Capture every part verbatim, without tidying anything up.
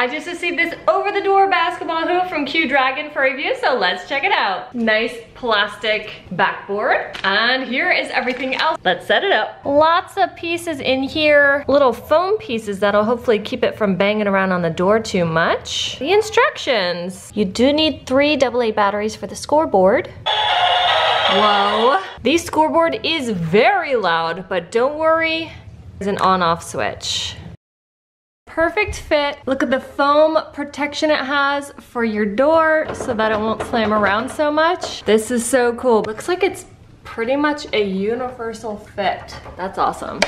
I just received this over the door basketball hoop from Q Dragon for review, so let's check it out. Nice plastic backboard, and here is everything else. Let's set it up. Lots of pieces in here, little foam pieces that'll hopefully keep it from banging around on the door too much. The instructions. You do need three double A batteries for the scoreboard. Whoa. The scoreboard is very loud, but don't worry, there's an on-off switch. Perfect fit. Look at the foam protection it has for your door so that it won't slam around so much. This is so cool. Looks like it's pretty much a universal fit. That's awesome.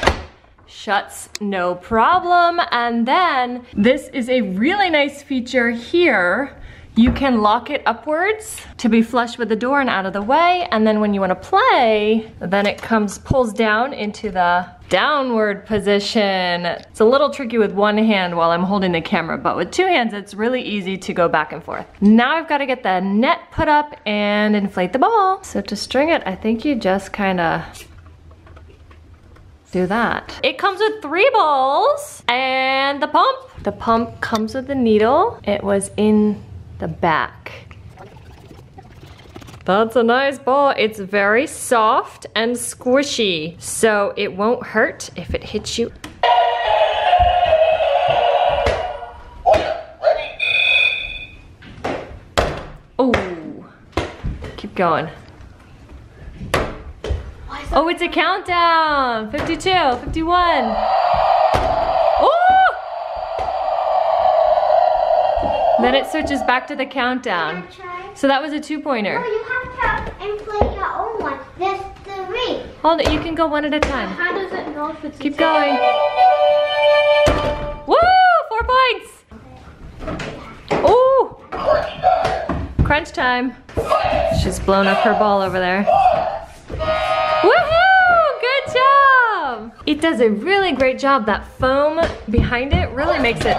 Shuts, no problem. And then this is a really nice feature here. You can lock it upwards to be flush with the door and out of the way, and then when you want to play, then it comes, pulls down into the downward position. It's a little tricky with one hand while I'm holding the camera, but with two hands it's really easy to go back and forth. Now I've got to get the net put up and inflate the ball. So to string it, I think you just kind of do that. It comes with three balls and the pump. The pump comes with the needle. It was in the back. That's a nice ball. It's very soft and squishy, so it won't hurt if it hits you. Oh, keep going. Oh, it's a countdown. fifty-two, fifty-one. Then it switches back to the countdown. So that was a two-pointer. No, you have to and play your own one. There's three. Hold it, you can go one at a time. How does it know if it's Keep going. Woo! Four points! Ooh! Crunch time. She's blown up her ball over there. Woohoo! Good job! It does a really great job. That foam behind it really makes it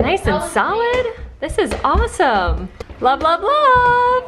nice and solid. This is awesome. Love, love, love.